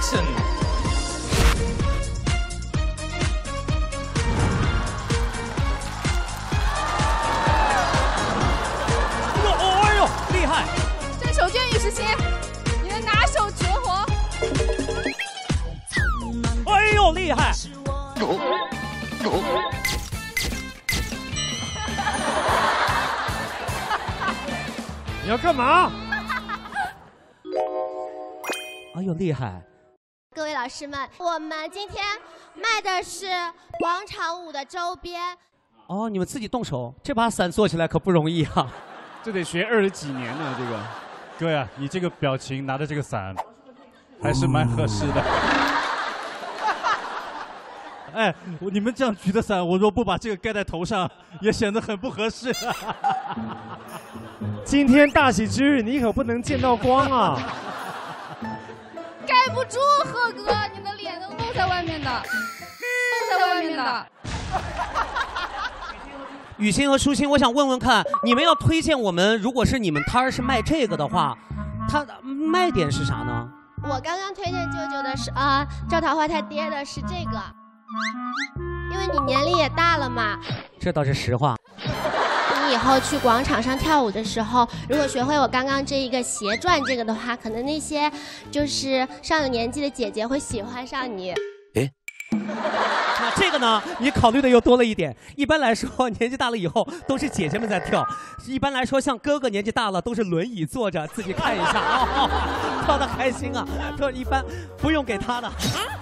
Action!哦，哎呦，厉害！这手卷雨时晴，你的拿手绝活。哎呦，厉害！你要干嘛？ 哎呦，厉害！各位老师们，我们今天卖的是广场舞的周边。哦，你们自己动手，这把伞做起来可不容易啊！这得学20几年呢，这个。哥呀，你这个表情拿着这个伞，还是蛮合适的。哎，你们这样举的伞，我若不把这个盖在头上，也显得很不合适。今天大喜之日，你可不能见到光啊！ 盖不住，贺哥，你的脸能露在外面的，露在外面的。雨欣和舒欣，我想问问看，你们要推荐我们，如果是你们摊儿是卖这个的话，它卖点是啥呢？我刚刚推荐舅舅的是赵桃花他爹的是这个，因为你年龄也大了嘛。这倒是实话。 以后去广场上跳舞的时候，如果学会我刚刚这一个斜转这个的话，可能那些就是上了年纪的姐姐会喜欢上你。哎，那这个呢？你考虑的又多了一点。一般来说，年纪大了以后都是姐姐们在跳。一般来说，像哥哥年纪大了都是轮椅坐着，自己看一下啊，跳得开心啊。这一般不用给他的。啊